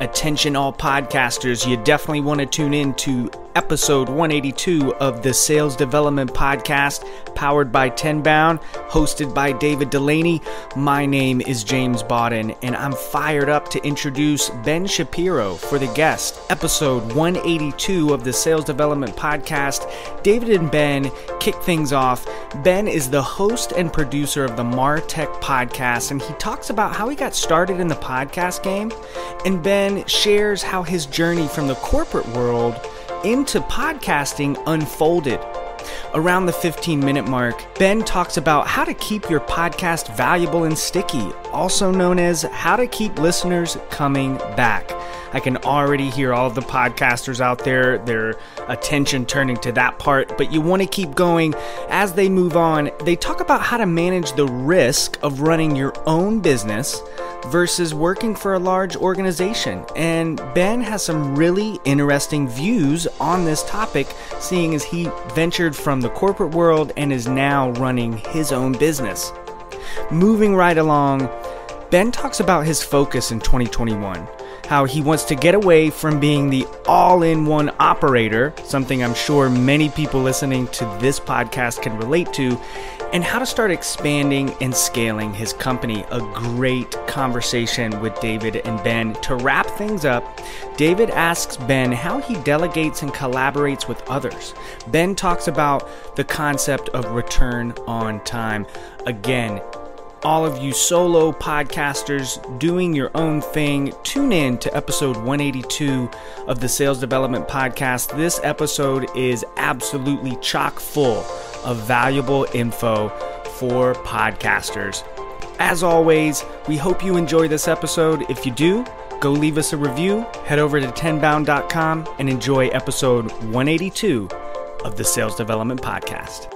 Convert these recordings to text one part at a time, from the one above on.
Attention all podcasters, you definitely want to tune in to episode 182 of the Sales Development Podcast, powered by Tenbound, hosted by David Dulany. My name is James Bodin, and I'm fired up to introduce Ben Shapiro for the guest. Episode 182 of the Sales Development Podcast, David and Ben kick things off. Ben is the host and producer of the MarTech Podcast, and he talks about how he got started in the podcast game, and Ben shares how his journey from the corporate world into podcasting unfolded. Around the 15-minute mark, Ben talks about how to keep your podcast valuable and sticky, also known as how to keep listeners coming back. I can already hear all of the podcasters out there, their attention turning to that part, but you want to keep going. As they move on, they talk about how to manage the risk of running your own business versus working for a large organization. And Ben has some really interesting views on this topic, seeing as he ventured from the corporate world and is now running his own business. Moving right along, Ben talks about his focus in 2021, how he wants to get away from being the all-in-one operator, something I'm sure many people listening to this podcast can relate to, and how to start expanding and scaling his company. A great conversation with David and Ben. To wrap things up, David asks Ben how he delegates and collaborates with others. Ben talks about the concept of return on time. Again, all of you solo podcasters doing your own thing, tune in to episode 182 of the Sales Development Podcast. This episode is absolutely chock full of valuable info for podcasters. As always, we hope you enjoy this episode. If you do, go leave us a review, head over to tenbound.com, and enjoy episode 182 of the Sales Development Podcast.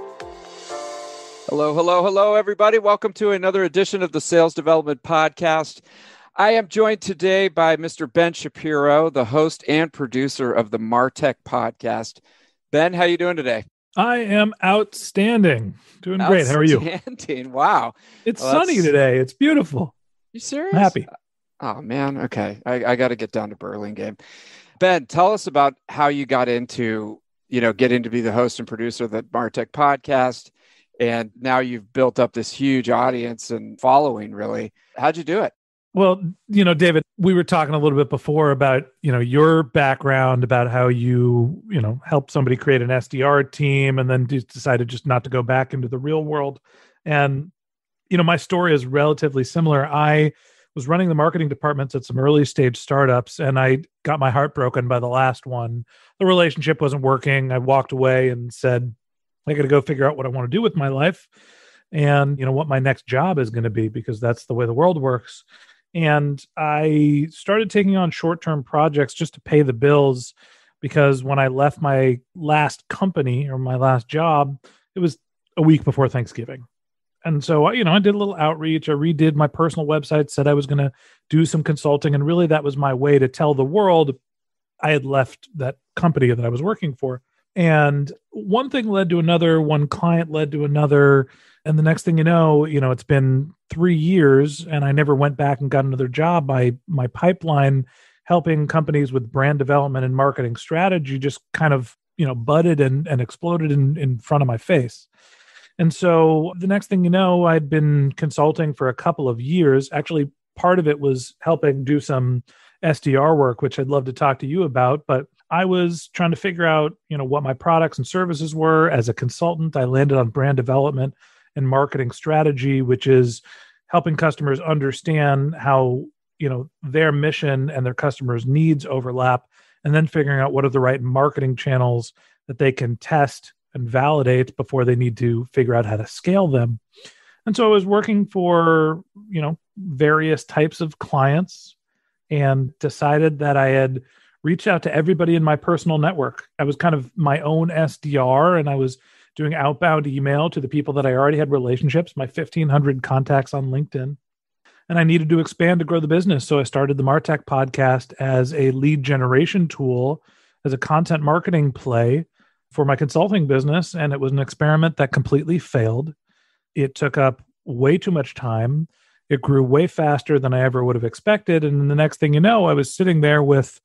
Hello, hello, hello, everybody. Welcome to another edition of the Sales Development Podcast. I am joined today by Mr. Ben Shapiro, the host and producer of the MarTech Podcast. Ben, how are you doing today? I am outstanding. Doing great. How are you? Outstanding. Wow. It's sunny today. It's beautiful. You serious? I'm happy. Oh, man. Okay. I got to get down to Burlingame. Ben, tell us about how you got into, getting to be the host and producer of the MarTech Podcast. And now you've built up this huge audience and following, really. How'd you do it? Well, David, we were talking a little bit before about, your background, about how you, helped somebody create an SDR team and then decided just not to go back into the real world. And, my story is relatively similar. I was running the marketing departments at some early stage startups, and I got my heart broken by the last one. The relationship wasn't working. I walked away and said, I got to go figure out what I want to do with my life and, what my next job is going to be, because that's the way the world works. And I started taking on short-term projects just to pay the bills, because when I left my last company or my last job, it was a week before Thanksgiving. And so, I did a little outreach. I redid my personal website, said I was going to do some consulting. And really that was my way to tell the world I had left that company that I was working for. And one thing led to another, one client led to another. And the next thing it's been 3 years and I never went back and got another job. My pipeline helping companies with brand development and marketing strategy just kind of, budded and exploded in front of my face. And so the next thing I'd been consulting for a couple of years. Actually, part of it was helping do some SDR work, which I'd love to talk to you about, but I was trying to figure out, what my products and services were. As a consultant, I landed on brand development and marketing strategy, which is helping customers understand how, their mission and their customers' needs overlap, and then figuring out what are the right marketing channels that they can test and validate before they need to figure out how to scale them. And so I was working for, various types of clients, and decided that I had reached out to everybody in my personal network. I was kind of my own SDR, and I was doing outbound email to the people that I already had relationships, my 1,500 contacts on LinkedIn. And I needed to expand to grow the business. So I started the MarTech Podcast as a lead generation tool, as a content marketing play for my consulting business. And it was an experiment that completely failed. It took up way too much time. It grew way faster than I ever would have expected. And then the next thing you know, I was sitting there with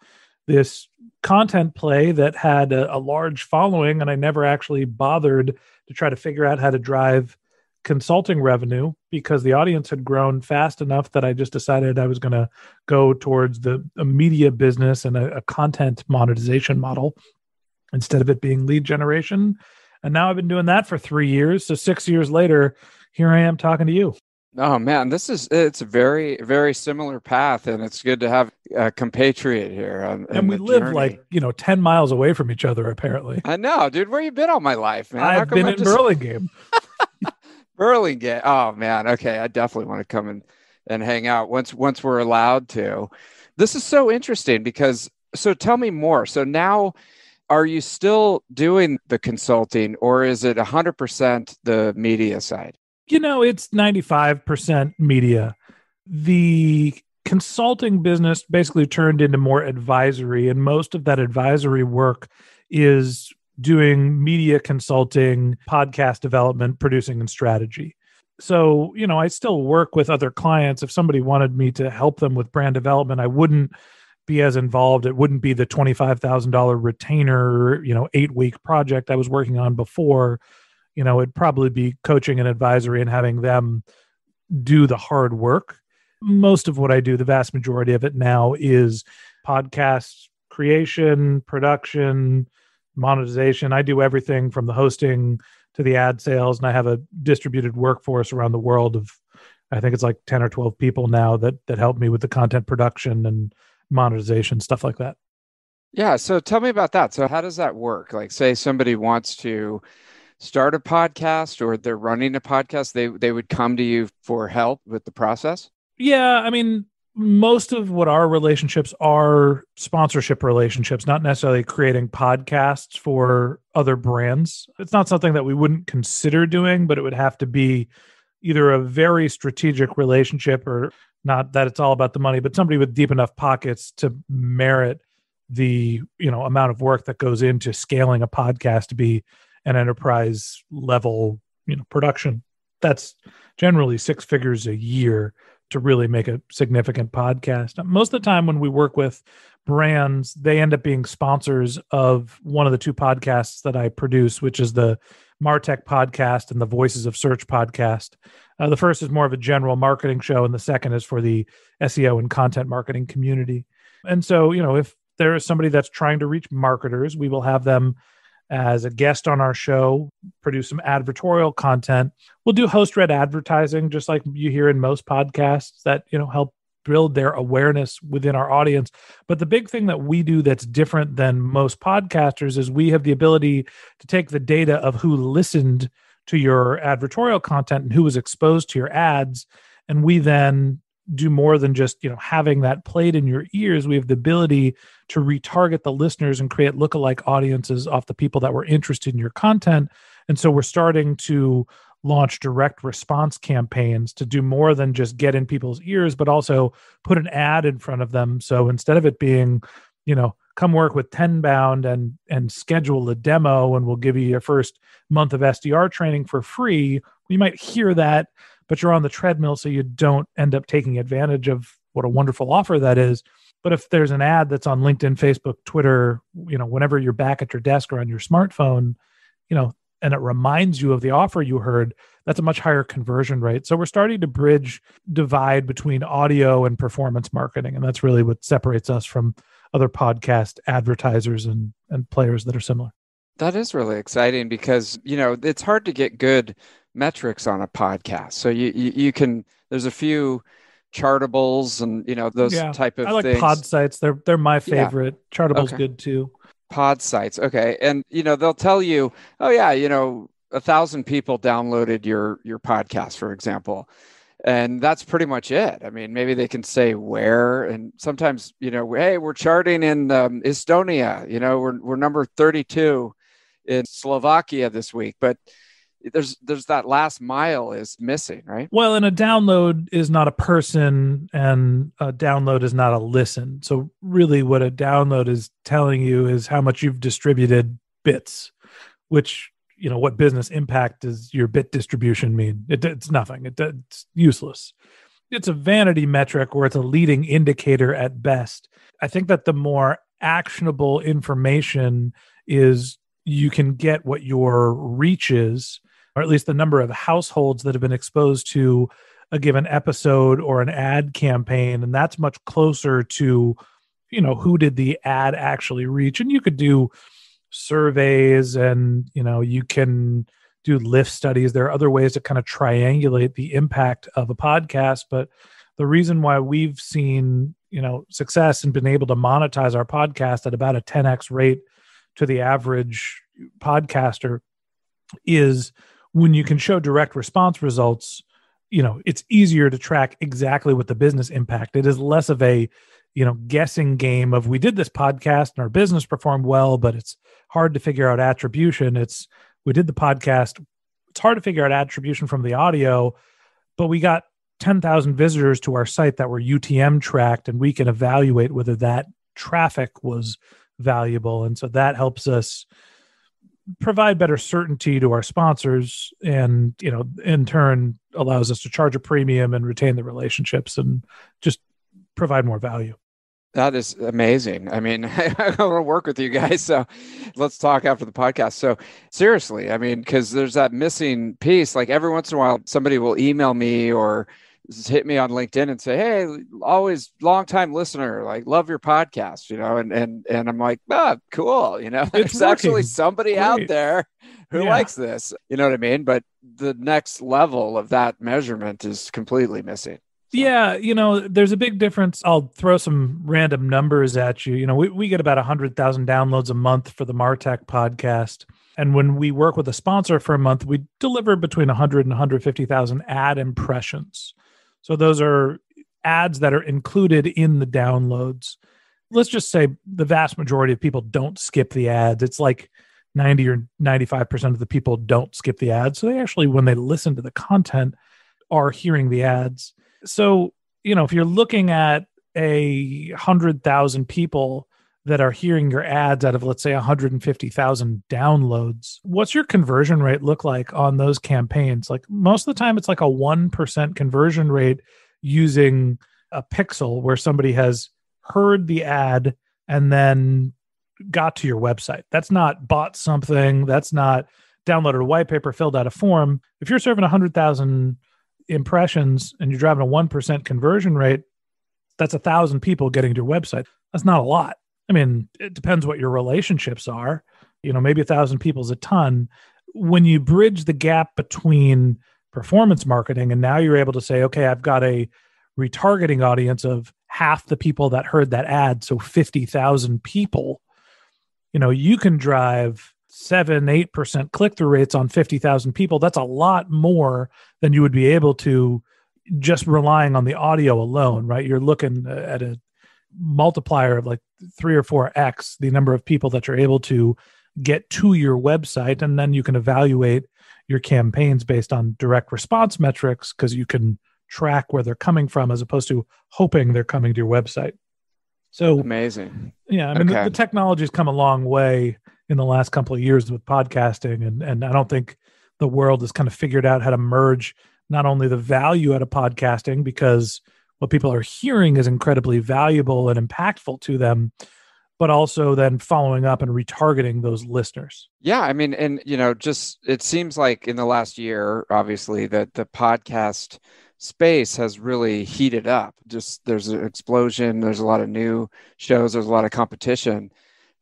this content play that had a large following, and I never actually bothered to try to figure out how to drive consulting revenue because the audience had grown fast enough that I just decided I was going to go towards a media business and a content monetization model instead of it being lead generation. And now I've been doing that for 3 years. So 6 years later, here I am talking to you. Oh man, it's a very, very similar path, and it's good to have a compatriot here. And we live like 10 miles away from each other, apparently. I know, dude. Where you been all my life, man? I've been in Burlingame. Burlingame. Oh man. Okay, I definitely want to come and hang out once we're allowed to. This is so interesting because. So tell me more. So now, are you still doing the consulting, or is it 100% the media side? It's 95% media. The consulting business basically turned into more advisory, and most of that advisory work is doing media consulting, podcast development, producing, and strategy. So, I still work with other clients. If somebody wanted me to help them with brand development, I wouldn't be as involved. It wouldn't be the $25,000 retainer, 8-week project I was working on before. It'd probably be coaching and advisory and having them do the hard work. Most of what I do, the vast majority of it now, is podcast creation, production, monetization. I do everything from the hosting to the ad sales, and I have a distributed workforce around the world of, I think it's like 10 or 12 people now that help me with the content production and monetization, stuff like that. Yeah. So tell me about that. So how does that work? Like, say somebody wants to start a podcast, or they're running a podcast, they would come to you for help with the process? Yeah. I mean, most of what our relationships are sponsorship relationships, not necessarily creating podcasts for other brands. It's not something that we wouldn't consider doing, but it would have to be either a very strategic relationship, or not that it's all about the money, but somebody with deep enough pockets to merit the amount of work that goes into scaling a podcast to be an enterprise level, production. That's generally 6 figures a year to really make a significant podcast. Most of the time when we work with brands, they end up being sponsors of one of the two podcasts that I produce, which is the MarTech Podcast and the Voices of Search Podcast. The first is more of a general marketing show, and the second is for the SEO and content marketing community. And so, if there is somebody that's trying to reach marketers, we will have them as a guest on our show, produce some advertorial content. We'll do host read advertising, just like you hear in most podcasts that, help build their awareness within our audience. But the big thing that we do that's different than most podcasters is we have the ability to take the data of who listened to your advertorial content and who was exposed to your ads. And we then do more than just, having that played in your ears. We have the ability to retarget the listeners and create lookalike audiences off the people that were interested in your content. And so we're starting to launch direct response campaigns to do more than just get in people's ears, but also put an ad in front of them. So instead of it being, come work with Tenbound and schedule a demo, and we'll give you your first month of SDR training for free, you might hear that, but you're on the treadmill, so you don't end up taking advantage of what a wonderful offer that is. But if there's an ad that's on LinkedIn, Facebook, Twitter, whenever you're back at your desk or on your smartphone, and it reminds you of the offer you heard, that's a much higher conversion rate. So we're starting to bridge divide between audio and performance marketing. And that's really what separates us from other podcast advertisers and players that are similar. That is really exciting because, it's hard to get good metrics on a podcast. So you can, there's a few Chartables and, those type of things. I like PodSites. They're my favorite. Yeah. Chartable's good too. PodSites. Okay. And, they'll tell you, 1,000 people downloaded your podcast, for example. And that's pretty much it. I mean, maybe they can say where, and sometimes, hey, we're charting in Estonia, we're number 32 in Slovakia this week, but there's that last mile is missing, right? Well, and a download is not a person, and a download is not a listen. So really what a download is telling you is how much you've distributed bits, which what business impact does your bit distribution mean? It's nothing. It's useless. it's a vanity metric or it's a leading indicator at best. I think that the more actionable information is you can get what your reach is, or at least the number of households that have been exposed to a given episode or an ad campaign. And that's much closer to, you know, who did the ad actually reach? And you could do surveys and, you know, you can do lift studies. There are other ways to kind of triangulate the impact of a podcast. But the reason why we've seen, you know, success and been able to monetize our podcast at about a 10x rate to the average podcaster is when you can show direct response results, you know, it's easier to track exactly what the business impact. It is less of a, you know, guessing game of we did this podcast and our business performed well, but it's hard to figure out attribution. It's we did the podcast. It's hard to figure out attribution from the audio, but we got 10,000 visitors to our site that were UTM tracked, and we can evaluate whether that traffic was valuable. And so that helps us provide better certainty to our sponsors and, you know, in turn allows us to charge a premium and retain the relationships and just provide more value. That is amazing. I mean, I want to work with you guys. So let's talk after the podcast. So seriously, I mean, because there's that missing piece. Like every once in a while, somebody will email me or hit me on LinkedIn and say, hey, always longtime listener, like love your podcast, you know, and I'm like, oh, cool. You know, there's actually somebody out there who likes this, you know what I mean? But the next level of that measurement is completely missing. Yeah, you know, there's a big difference. I'll throw some random numbers at you. You know, we get about 100,000 downloads a month for the MarTech podcast. And when we work with a sponsor for a month, we deliver between 100 and 150,000 ad impressions. So those are ads that are included in the downloads. Let's just say the vast majority of people don't skip the ads. It's like 90 or 95% of the people don't skip the ads. So they actually, when they listen to the content, are hearing the ads. So, you know, if you're looking at 100,000 people that are hearing your ads out of, let's say, 150,000 downloads, what's your conversion rate look like on those campaigns? Like most of the time, it's like a 1% conversion rate using a pixel where somebody has heard the ad and then got to your website. That's not bought something. That's not downloaded a white paper, filled out a form. If you're serving 100,000 impressions and you're driving a 1% conversion rate, that's 1,000 people getting to your website. That's not a lot. I mean, it depends what your relationships are. You know, maybe 1,000 people is a ton. When you bridge the gap between performance marketing and now you're able to say, okay, I've got a retargeting audience of half the people that heard that ad, so 50,000 people, you know, you can drive 7-8% click-through rates on 50,000 people. That's a lot more than you would be able to just relying on the audio alone, right? You're looking at a multiplier of like 3 or 4x the number of people that you're able to get to your website. And then you can evaluate your campaigns based on direct response metrics because you can track where they're coming from as opposed to hoping they're coming to your website. So amazing. Yeah. I mean, okay. The technology's come a long way in the last couple of years with podcasting. And I don't think the world has kind of figured out how to merge not only the value out of podcasting, because what people are hearing is incredibly valuable and impactful to them, but also then following up and retargeting those listeners. Yeah. I mean, and you know, just, it seems like in the last year, obviously that the podcast space has really heated up. Just there's an explosion. There's a lot of new shows. There's a lot of competition.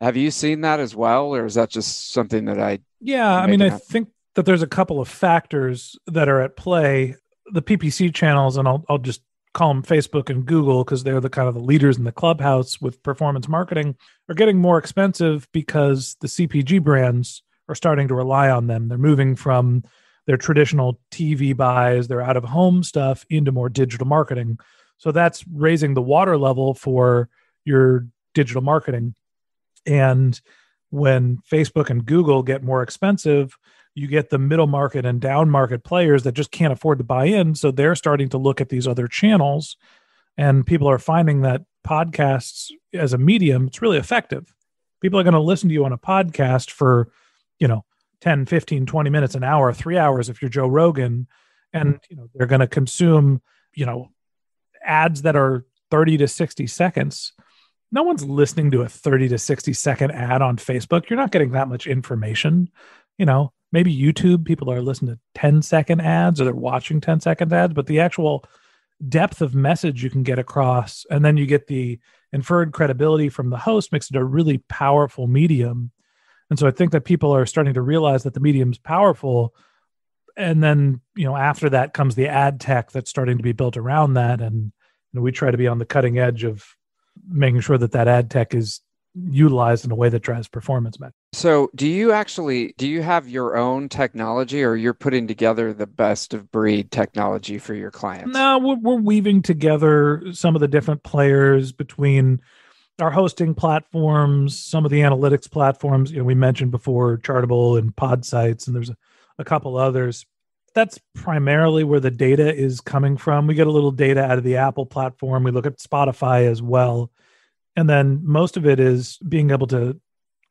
Have you seen that as well, or is that just something that I... Yeah, I mean, I think that there's a couple of factors that are at play. The PPC channels, and I'll just call them Facebook and Google because they're the kind of the leaders in the clubhouse with performance marketing, are getting more expensive because the CPG brands are starting to rely on them. They're moving from their traditional TV buys, their out-of-home stuff, into more digital marketing. So that's raising the water level for your digital marketing. And when Facebook and Google get more expensive, you get the middle market and down market players that just can't afford to buy in. So they're starting to look at these other channels, and people are finding that podcasts as a medium, it's really effective. People are going to listen to you on a podcast for, you know, 10, 15, 20 minutes, an hour, 3 hours, if you're Joe Rogan, and, you know, they're going to consume, you know, ads that are 30 to 60 seconds, no one's listening to a 30 to 60 second ad on Facebook. You're not getting that much information. You know, maybe YouTube, people are listening to 10-second ads or they're watching 10-second ads, but the actual depth of message you can get across, and then you get the inferred credibility from the host, makes it a really powerful medium. And so I think that people are starting to realize that the medium's powerful. And then, you know, after that comes the ad tech that's starting to be built around that. And you know, we try to be on the cutting edge of making sure that that ad tech is utilized in a way that drives performance metrics. So do you have your own technology, or you're putting together the best of breed technology for your clients? No, we're weaving together some of the different players between our hosting platforms, some of the analytics platforms. You know, we mentioned before Chartable and PodSites, and there's a couple others. That's primarily where the data is coming from. We get a little data out of the Apple platform. We look at Spotify as well. And then most of it is being able to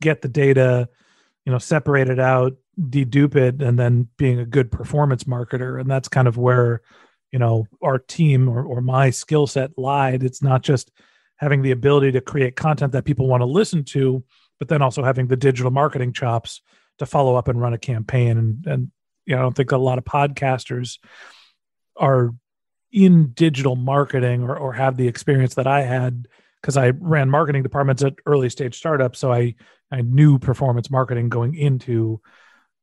get the data, you know, separate it out, dedupe it, and then being a good performance marketer. And that's kind of where, you know, our team or my skill set lied. It's not just having the ability to create content that people want to listen to, but then also having the digital marketing chops to follow up and run a campaign. And you know, I don't think a lot of podcasters are in digital marketing or have the experience that I had, because I ran marketing departments at early stage startups. So I knew performance marketing going into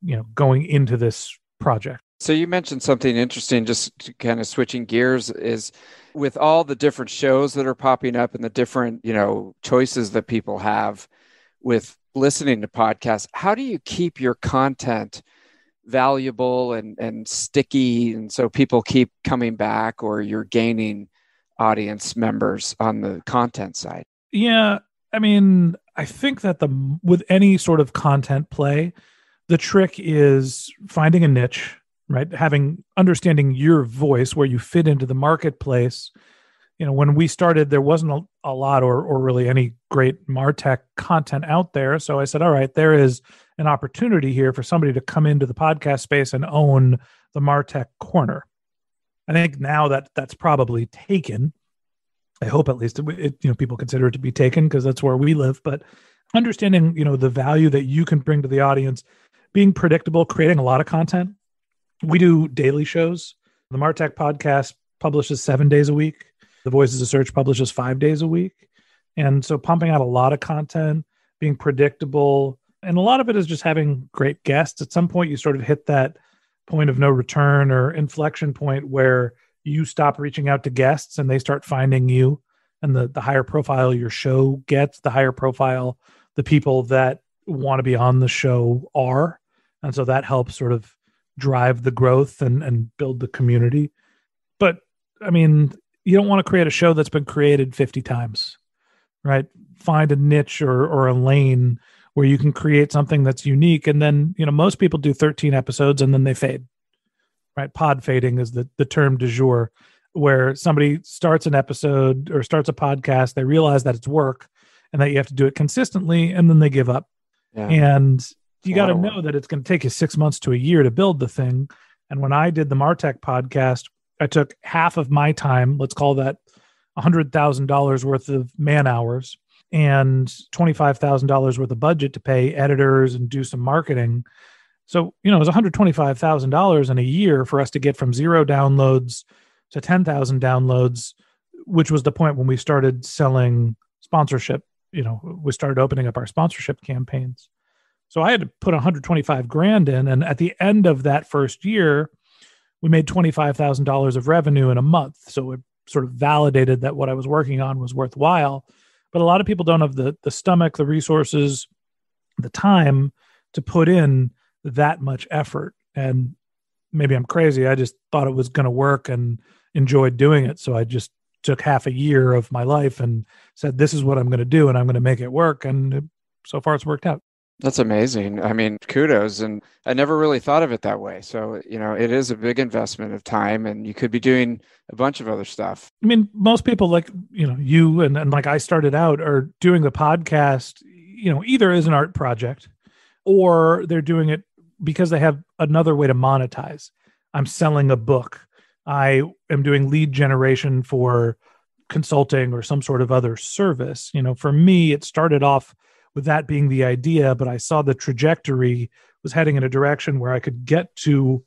this project. So you mentioned something interesting, just kind of switching gears, is with all the different shows that are popping up and the different, you know, choices that people have with listening to podcasts, how do you keep your content valuable and sticky, and so people keep coming back, or you're gaining audience members on the content side? Yeah. I mean, I think that with any sort of content play, the trick is finding a niche, right? Understanding your voice, where you fit into the marketplace. You know, when we started, there wasn't a lot or really any great MarTech content out there. So I said, all right, there is an opportunity here for somebody to come into the podcast space and own the MarTech corner. I think now that that's probably taken. I hope at least people consider it to be taken, because that's where we live. But understanding, you know, the value that you can bring to the audience, being predictable, creating a lot of content. We do daily shows. The MarTech Podcast publishes 7 days a week. The Voices of Search publishes 5 days a week. And so pumping out a lot of content, being predictable. And a lot of it is just having great guests. At some point, you sort of hit that point of no return or inflection point where you stop reaching out to guests and they start finding you. And the higher profile your show gets, the higher profile the people that want to be on the show are. And so that helps sort of drive the growth and build the community. But I mean, you don't want to create a show that's been created 50 times, right? Find a niche or a lane where you can create something that's unique. And then, you know, most people do 13 episodes and then they fade, right? Pod fading is the term du jour, where somebody starts an episode or starts a podcast, they realize that it's work and that you have to do it consistently, and then they give up. Yeah. And you got to know that it's going to take you 6 months to a year to build the thing. And when I did the MarTech Podcast, I took half of my time, let's call that $100,000 worth of man hours, and $25,000 worth of budget to pay editors and do some marketing. So, you know, it was $125,000 in a year for us to get from 0 downloads to 10,000 downloads, which was the point when we started selling sponsorship. You know, we started opening up our sponsorship campaigns. So I had to put $125,000 in. And at the end of that first year, we made $25,000 of revenue in a month. So it sort of validated that what I was working on was worthwhile. But a lot of people don't have the stomach, the resources, the time to put in that much effort. And maybe I'm crazy. I just thought it was going to work and enjoyed doing it. So I just took half a year of my life and said, this is what I'm going to do, and I'm going to make it work. And so far, it's worked out. That's amazing. I mean, kudos. And I never really thought of it that way. So, you know, it is a big investment of time, and you could be doing a bunch of other stuff. I mean, most people, like, you know, you and like I started out, are doing the podcast, you know, either as an art project, or they're doing it because they have another way to monetize. I'm selling a book. I am doing lead generation for consulting or some sort of other service. You know, for me, it started off with that being the idea, but I saw the trajectory was heading in a direction where I could get to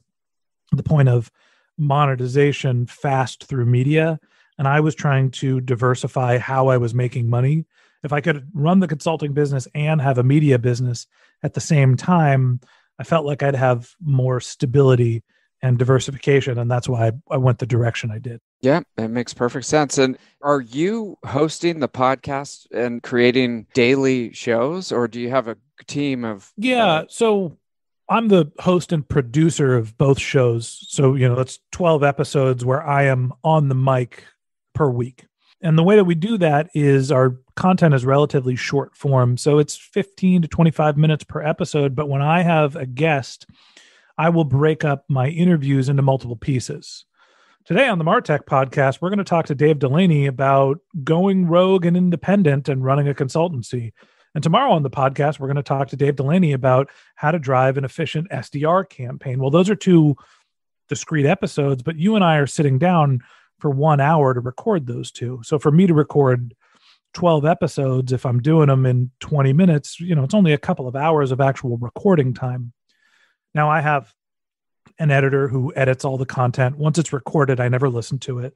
the point of monetization fast through media. And I was trying to diversify how I was making money. If I could run the consulting business and have a media business at the same time, I felt like I'd have more stability and diversification. And that's why I went the direction I did. Yeah, that makes perfect sense. And are you hosting the podcast and creating daily shows, or do you have a team of? Yeah. So I'm the host and producer of both shows. So, you know, that's 12 episodes where I am on the mic per week. And the way that we do that is our content is relatively short form. So it's 15 to 25 minutes per episode. But when I have a guest, I will break up my interviews into multiple pieces. Today on the MarTech Podcast, we're going to talk to Dave Dulany about going rogue and independent and running a consultancy. And tomorrow on the podcast, we're going to talk to Dave Dulany about how to drive an efficient SDR campaign. Well, those are two discrete episodes, but you and I are sitting down for 1 hour to record those two. So for me to record 12 episodes, if I'm doing them in 20 minutes, you know, it's only a couple of hours of actual recording time. Now I have an editor who edits all the content. Once it's recorded, I never listen to it.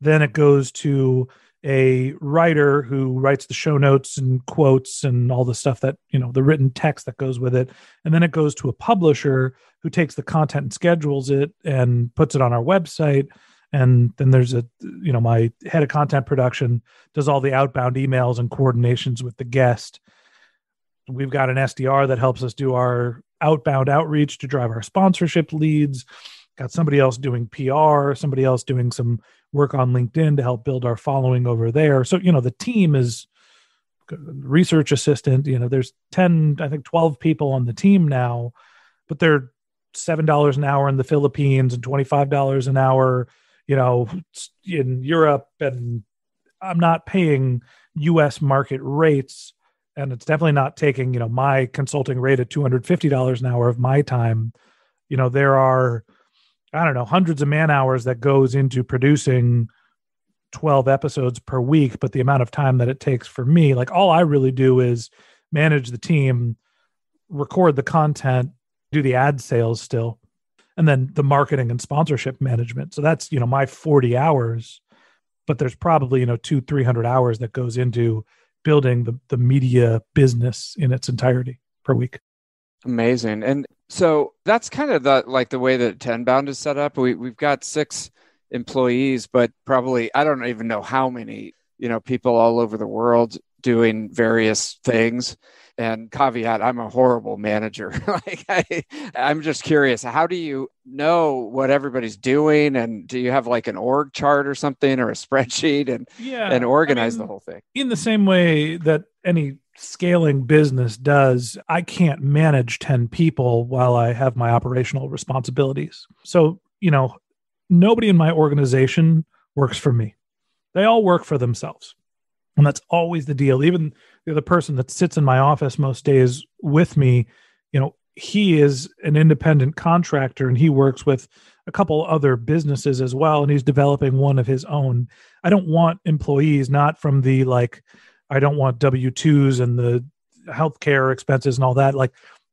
Then it goes to a writer who writes the show notes and quotes and all the stuff that, you know, the written text that goes with it. And then it goes to a publisher who takes the content and schedules it and puts it on our website. And then there's a, you know, my head of content production does all the outbound emails and coordinations with the guest. We've got an SDR that helps us do our outbound outreach to drive our sponsorship leads. Got somebody else doing PR, somebody else doing some work on LinkedIn to help build our following over there. So, you know, the team is research assistant, you know, there's 12 people on the team now, but they're $7 an hour in the Philippines and $25 an hour, you know, in Europe. And I'm not paying US market rates. And it's definitely not taking, you know, my consulting rate at $250 an hour of my time. You know, there are, I don't know, hundreds of man hours that goes into producing 12 episodes per week. But the amount of time that it takes for me, like all I really do is manage the team, record the content, do the ad sales still, and then the marketing and sponsorship management. So that's, you know, my 40 hours, but there's probably, you know, 200-300 hours that goes into building the media business in its entirety per week. Amazing. And so that's kind of the way that Tenbound is set up. We've got 6 employees, but probably, I don't even know how many, you know, people all over the world doing various things. And caveat, I'm a horrible manager. I'm just curious, how do you know what everybody's doing? And do you have like an org chart or something, or a spreadsheet and organize the whole thing? In the same way that any scaling business does, I can't manage 10 people while I have my operational responsibilities. So, you know, nobody in my organization works for me. They all work for themselves. And that's always the deal. Even the person that sits in my office most days with me, you know, he is an independent contractor and he works with a couple other businesses as well. And he's developing one of his own. I don't want employees, not from the, like, I don't want W-2s and the healthcare expenses and all that. Like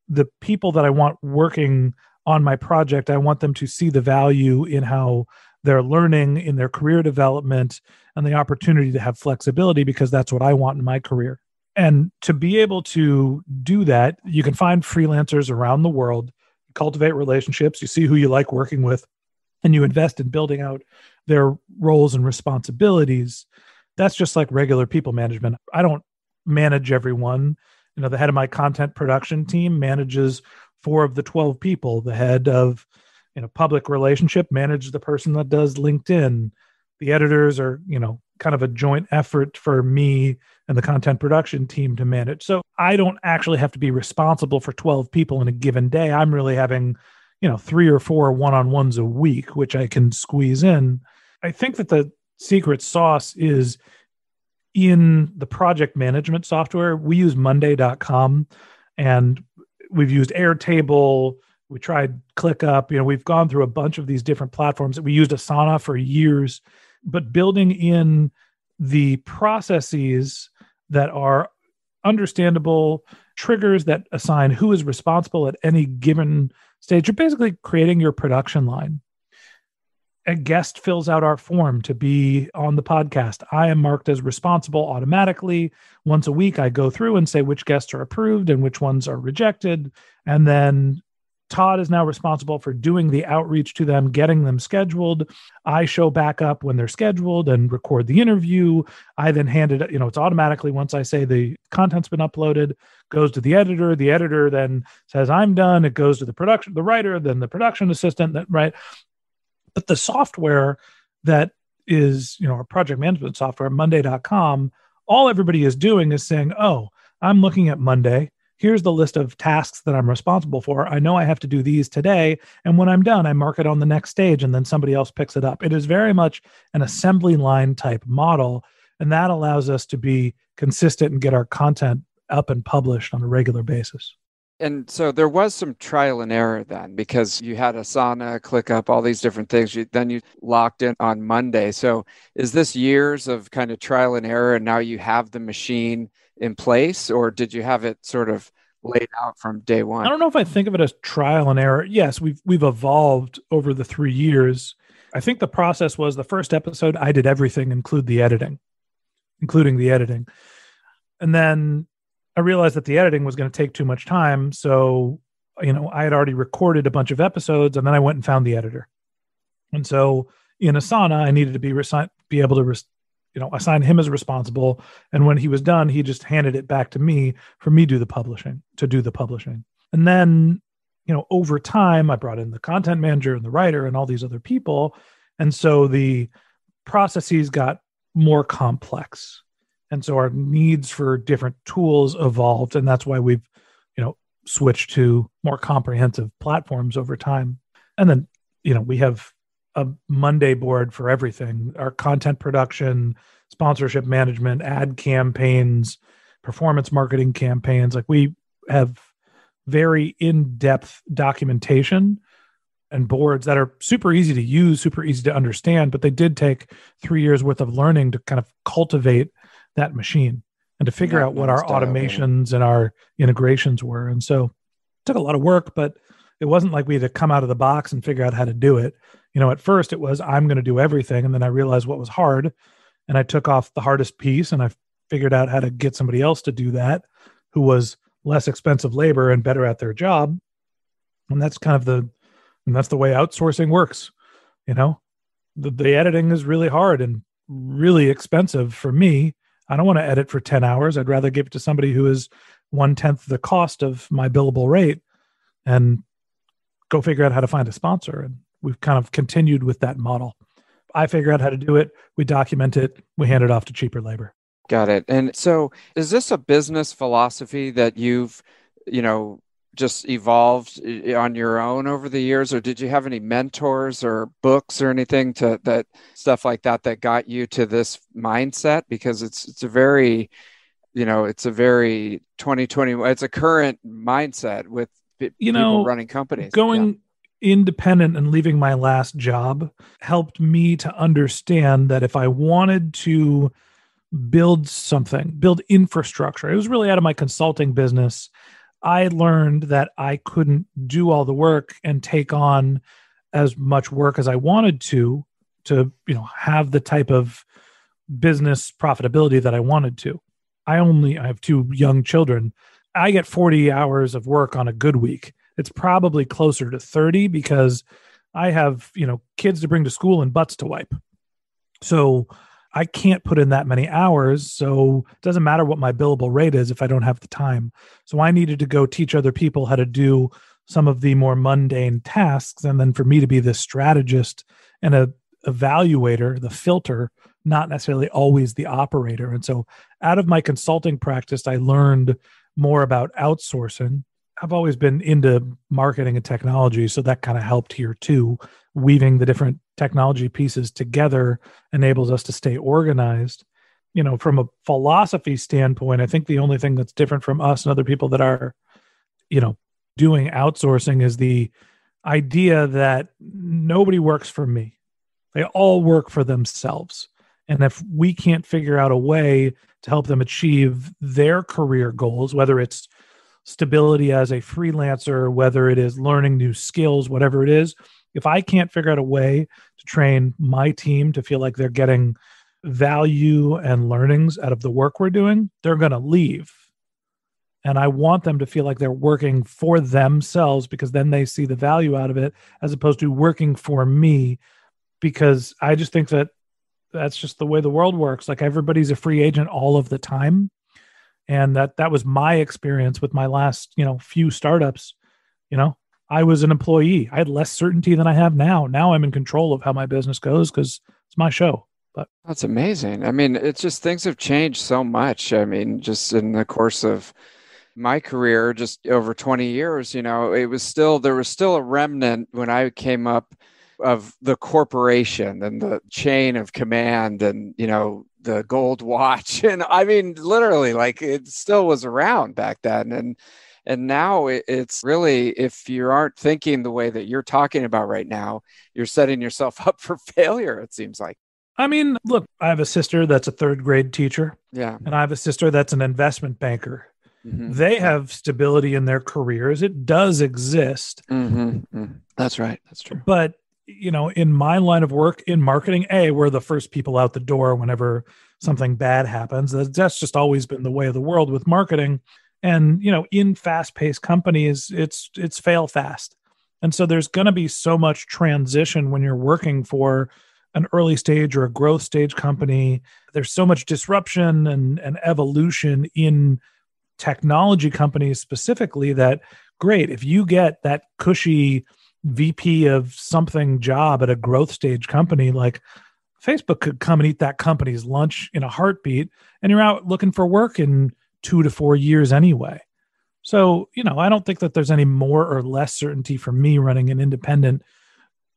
the people that I want working on my project, I want them to see the value in how their learning, in their career development, and the opportunity to have flexibility, because that's what I want in my career. And to be able to do that, you can find freelancers around the world, cultivate relationships, you see who you like working with, and you invest in building out their roles and responsibilities. That's just like regular people management. I don't manage everyone. You know, the head of my content production team manages 4 of the 12 people. The head of public relationship manages the person that does LinkedIn. The editors are, you know, kind of a joint effort for me and the content production team to manage. So I don't actually have to be responsible for 12 people in a given day. I'm really having, 3 or 4 one-on-ones a week, which I can squeeze in. I think that the secret sauce is in the project management software. We use monday.com and we've used Airtable, We tried ClickUp. You know, we've gone through a bunch of these different platforms. We used Asana for years, but building in the processes that are understandable, triggers that assign who is responsible at any given stage. You're basically creating your production line. A guest fills out our form to be on the podcast. I am marked as responsible automatically. Once a week, I go through and say which guests are approved and which ones are rejected. And then Todd is now responsible for doing the outreach to them, getting them scheduled. I show back up when they're scheduled and record the interview. I then hand it, you know, it's automatically, once I say the content's been uploaded, goes to the editor. The editor then says, I'm done. It goes to the production, the writer, then the production assistant, right? But the software that is, you know, our project management software, monday.com, all everybody is doing is saying, oh, I'm looking at Monday. Here's the list of tasks that I'm responsible for. I know I have to do these today. And when I'm done, I mark it on the next stage and then somebody else picks it up. It is very much an assembly line type model. And that allows us to be consistent and get our content up and published on a regular basis. And so there was some trial and error then, because you had Asana, ClickUp, all these different things. Then you locked in on Monday. So is this years of kind of trial and error and now you have the machine in place, or did you have it sort of laid out from day one? I don't know if I think of it as trial and error. Yes, we've evolved over the 3 years. I think the process was the first episode, I did everything, including the editing. And then I realized that the editing was going to take too much time. So, you know, I had already recorded a bunch of episodes and then I went and found the editor. And so in Asana, I needed to be able to assign him as responsible. And when he was done, he just handed it back to me for me to do the publishing. And then, you know, over time, I brought in the content manager and the writer and all these other people. And so the processes got more complex. And so our needs for different tools evolved. And that's why we've, you know, switched to more comprehensive platforms over time. And then, you know, we have a Monday board for everything: our content production, sponsorship management, ad campaigns, performance marketing campaigns. Like, we have very in-depth documentation and boards that are super easy to use, super easy to understand, but they did take 3 years worth of learning to kind of cultivate that machine and to figure out what our automations and our integrations were. And so it took a lot of work, but it wasn't like we had to come out of the box and figure out how to do it. You know, at first it was, I'm going to do everything. And then I realized what was hard and I took off the hardest piece and I figured out how to get somebody else to do that who was less expensive labor and better at their job. And that's kind of the way outsourcing works. You know, the editing is really hard and really expensive for me. I don't want to edit for 10 hours. I'd rather give it to somebody who is 1/10 the cost of my billable rate and go figure out how to find a sponsor. And we've kind of continued with that model. I figure out how to do it. We document it. We hand it off to cheaper labor. Got it. And so is this a business philosophy that you've, you know, just evolved on your own over the years, or did you have any mentors or books or anything to that stuff like that got you to this mindset? Because it's a very 2021, it's a current mindset with people running companies. Going independent and leaving my last job helped me to understand that if I wanted to build infrastructure, it was really out of my consulting business. I learned that I couldn't do all the work and take on as much work as I wanted to, you know, have the type of business profitability that I wanted to. I have two young children. I get 40 hours of work on a good week. It's probably closer to 30 because I have, you know, kids to bring to school and butts to wipe. So I can't put in that many hours, so it doesn't matter what my billable rate is if I don't have the time. So I needed to go teach other people how to do some of the more mundane tasks, and then for me to be the strategist and a evaluator, the filter, not necessarily always the operator. And so out of my consulting practice, I learned more about outsourcing. I've always been into marketing and technology, so that kind of helped here too. Weaving the different technology pieces together enables us to stay organized. You know, from a philosophy standpoint, I think the only thing that's different from us and other people that are, you know, doing outsourcing is the idea that nobody works for me. They all work for themselves. And if we can't figure out a way to help them achieve their career goals, whether it's stability as a freelancer, whether it is learning new skills, whatever it is, if I can't figure out a way to train my team to feel like they're getting value and learnings out of the work we're doing, they're going to leave. And I want them to feel like they're working for themselves, because then they see the value out of it, as opposed to working for me, because I just think that that's just the way the world works. Like, everybody's a free agent all of the time. And that was my experience with my last, few startups. I was an employee. I had less certainty than I have now. Now I'm in control of how my business goes because it's my show. But that's amazing. I mean, it's just, things have changed so much. I mean, just in the course of my career, just over 20 years, there was still a remnant when I came up of the corporation and the chain of command and, the gold watch. And I mean, literally, like, it still was around back then. And now it's really, if you aren't thinking the way that you're talking about right now, you're setting yourself up for failure, it seems like. I mean, look, I have a sister that's a third grade teacher. Yeah. And I have a sister that's an investment banker. Mm-hmm. They have stability in their careers. It does exist. Mm-hmm. Mm-hmm. That's right. That's true. But in my line of work in marketing, we're the first people out the door whenever something bad happens. That's just always been the way of the world with marketing. And, in fast-paced companies, it's fail fast. And so there's going to be so much transition when you're working for an early stage or a growth stage company. There's so much disruption and evolution in technology companies specifically that, great, if you get that cushy VP of something job at a growth stage company, like Facebook could come and eat that company's lunch in a heartbeat, and you're out looking for work in 2 to 4 years anyway. So, I don't think that there's any more or less certainty for me running an independent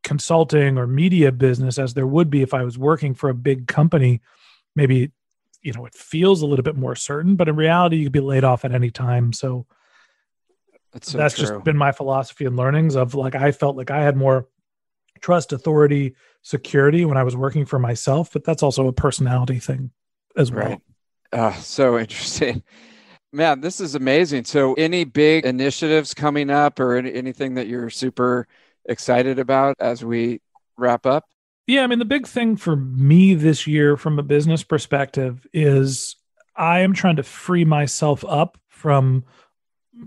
consulting or media business as there would be if I was working for a big company. Maybe, it feels a little bit more certain, but in reality, you could be laid off at any time. So that's just been my philosophy and learnings of, like, I felt like I had more trust, authority, security when I was working for myself, but that's also a personality thing as well. Right. So interesting. Man, this is amazing. So any big initiatives coming up or anything that you're super excited about as we wrap up? Yeah. I mean, the big thing for me this year from a business perspective is I am trying to free myself up from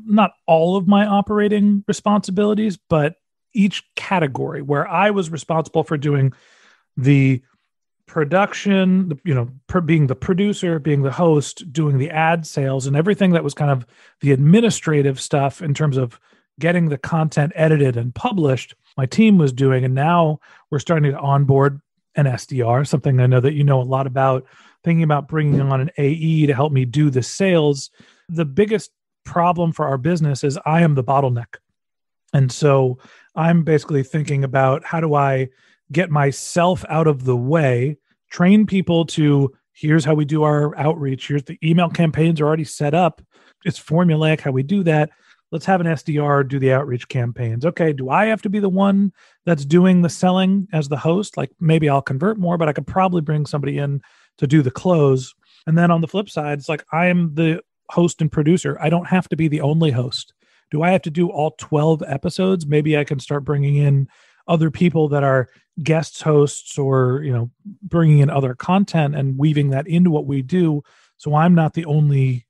not all of my operating responsibilities, but each category where I was responsible for doing the production, being the producer, being the host, doing the ad sales, and everything that was kind of the administrative stuff in terms of getting the content edited and published, my team was doing. And now we're starting to onboard an SDR, something I know that you know a lot about, thinking about bringing on an AE to help me do the sales. The biggest problem for our business is I am the bottleneck. And so I'm basically thinking about, how do I get myself out of the way, train people to, here's how we do our outreach, here's the email campaigns are already set up, it's formulaic how we do that. Let's have an SDR do the outreach campaigns. Okay, do I have to be the one that's doing the selling as the host? Like, maybe I'll convert more, but I could probably bring somebody in to do the close. And then on the flip side, it's like, I am the host and producer. I don't have to be the only host. Do I have to do all 12 episodes? Maybe I can start bringing in other people that are guest hosts, or, bringing in other content and weaving that into what we do. So I'm not the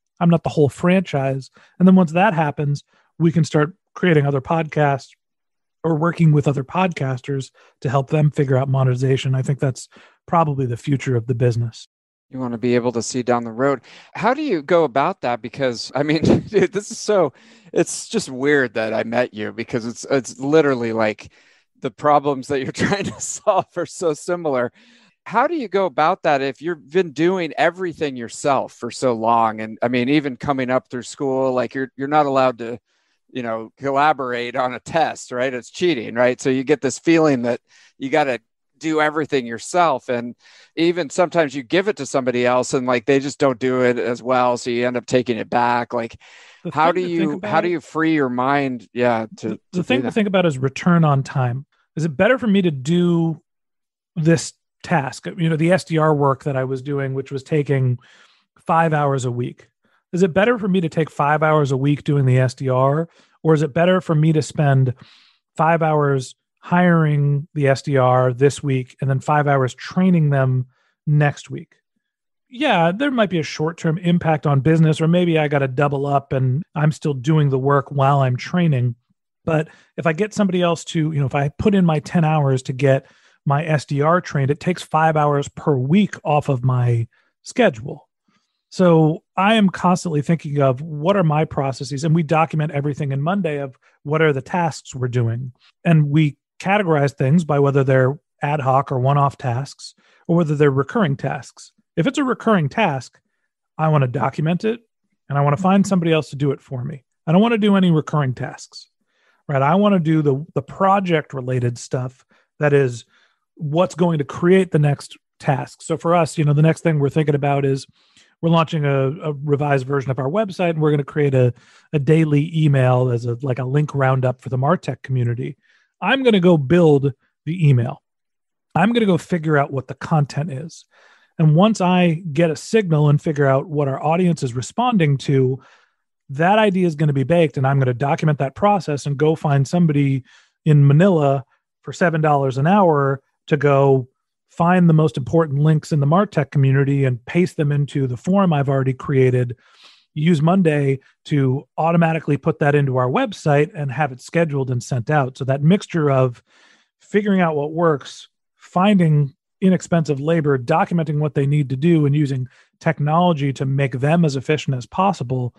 whole franchise. And then once that happens, we can start creating other podcasts or working with other podcasters to help them figure out monetization. I think that's probably the future of the business. You want to be able to see down the road. How do you go about that? Because, I mean, dude, it's just weird that I met you, because it's literally like the problems that you're trying to solve are so similar. How do you go about that if you've been doing everything yourself for so long? And I mean, even coming up through school, like, you're not allowed to, collaborate on a test, right? It's cheating, right? So you get this feeling that you got to do everything yourself. And even sometimes you give it to somebody else and like, they just don't do it as well. So you end up taking it back. Like, how do you free your mind? Yeah. The thing to think about is return on time. Is it better for me to do this task? You know, the SDR work that I was doing, which was taking 5 hours a week. Is it better for me to take 5 hours a week doing the SDR, or is it better for me to spend 5 hours hiring the SDR this week and then 5 hours training them next week? Yeah, there might be a short-term impact on business, or maybe I got to double up and I'm still doing the work while I'm training. But if I get somebody else to, you know, if I put in my 10 hours to get my SDR trained, it takes 5 hours per week off of my schedule. So I am constantly thinking of what are my processes, and we document everything in Monday of what are the tasks we're doing. And we categorize things by whether they're ad hoc or one-off tasks, or whether they're recurring tasks. If it's a recurring task, I want to document it and I want to find somebody else to do it for me. I don't want to do any recurring tasks, right? I want to do the project related stuff that is what's going to create the next task. So for us, you know, the next thing we're thinking about is we're launching a revised version of our website, and we're going to create a daily email as a link roundup for the MarTech community. I'm going to go build the email. I'm going to go figure out what the content is. And once I get a signal and figure out what our audience is responding to, that idea is going to be baked, and I'm going to document that process and go find somebody in Manila for $7 an hour to go find the most important links in the MarTech community and paste them into the form I've already created, use Monday to automatically put that into our website and have it scheduled and sent out. So that mixture of figuring out what works, finding inexpensive labor, documenting what they need to do, and using technology to make them as efficient as possible,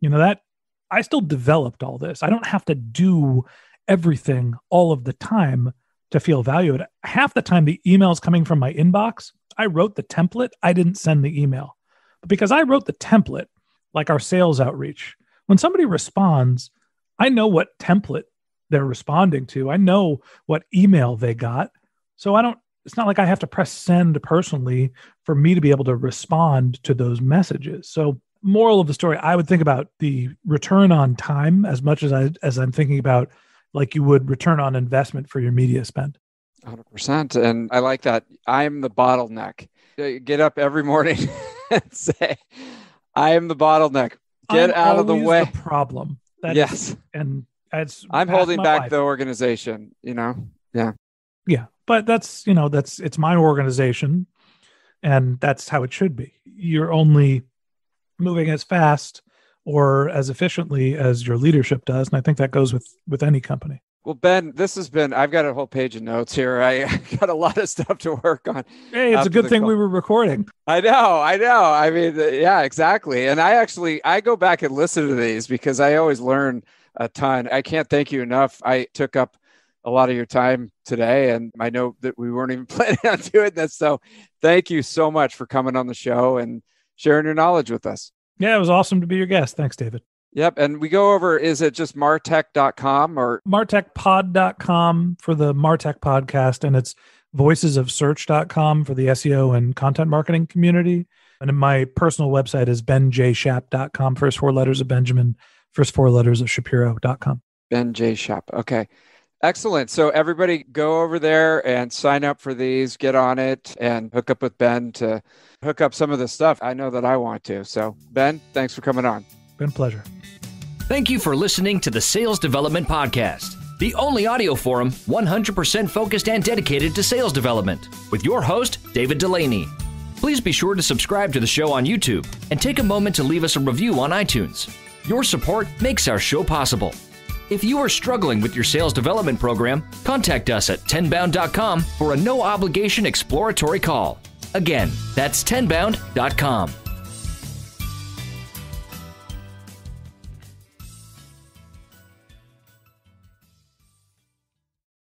you know, that I still developed all this. I don't have to do everything all of the time to feel valued. Half the time, the emails coming from my inbox, I wrote the template. I didn't send the email. But because I wrote the template, like our sales outreach, when somebody responds, I know what template they're responding to. I know what email they got. So it's not like I have to press send personally for me to be able to respond to those messages. So moral of the story, I would think about the return on time as much as I'm thinking about like you would return on investment for your media spend. 100%. And I like that. I'm the bottleneck. Get up every morning and say, I am the bottleneck. Get I'm out of the way. The problem. That yes. Is, and I'm holding back life. The organization, you know? Yeah. Yeah. But that's, you know, it's my organization, and that's how it should be. You're only moving as fast or as efficiently as your leadership does. And I think that goes with any company. Well, Ben, this has been, I've got a whole page of notes here. I got a lot of stuff to work on. Hey, it's a good thing we were recording. I know. I mean, yeah, exactly. And I go back and listen to these because I always learn a ton. I can't thank you enough. I took up a lot of your time today, and I know that we weren't even planning on doing this. So thank you so much for coming on the show and sharing your knowledge with us. Yeah, it was awesome to be your guest. Thanks, David. Yep. And we go over, is it just martech.com or? martechpod.com for the MarTech podcast. And it's voicesofsearch.com for the SEO and content marketing community. And then my personal website is benjshap.com. First four letters of Benjamin, first four letters of Shapiro.com. benjshap. Okay. Excellent. So everybody go over there and sign up for these, get on it, and hook up with Ben to hook up some of the stuff. I know that I want to. So Ben, thanks for coming on. Been a pleasure. Thank you for listening to the Sales Development Podcast, the only audio forum 100% focused and dedicated to sales development, with your host, David Dulany. Please be sure to subscribe to the show on YouTube and take a moment to leave us a review on iTunes. Your support makes our show possible. If you are struggling with your sales development program, contact us at tenbound.com for a no-obligation exploratory call. Again, that's tenbound.com.